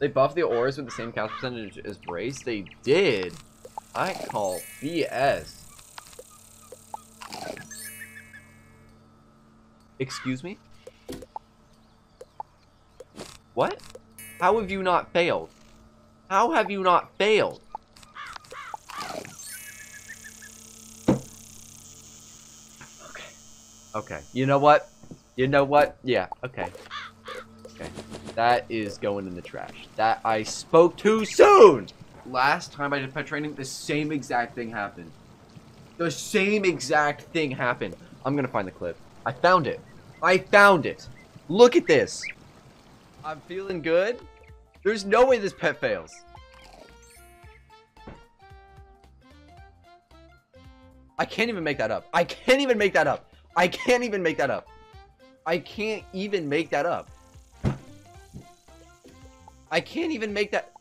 They buffed the auras with the same cast percentage as Brace? They did. I call BS. Excuse me? What? How have you not failed? How have you not failed? Okay. Okay. You know what? You know what? Yeah. Okay. Okay. That is going in the trash. That I spoke too soon! Last time I did pet training, the same exact thing happened. The same exact thing happened. I'm gonna find the clip. I found it. I found it. Look at this. I'm feeling good. There's no way this pet fails. I can't even make that up. I can't even make that up. I can't even make that up. I can't even make that up. I can't even make that.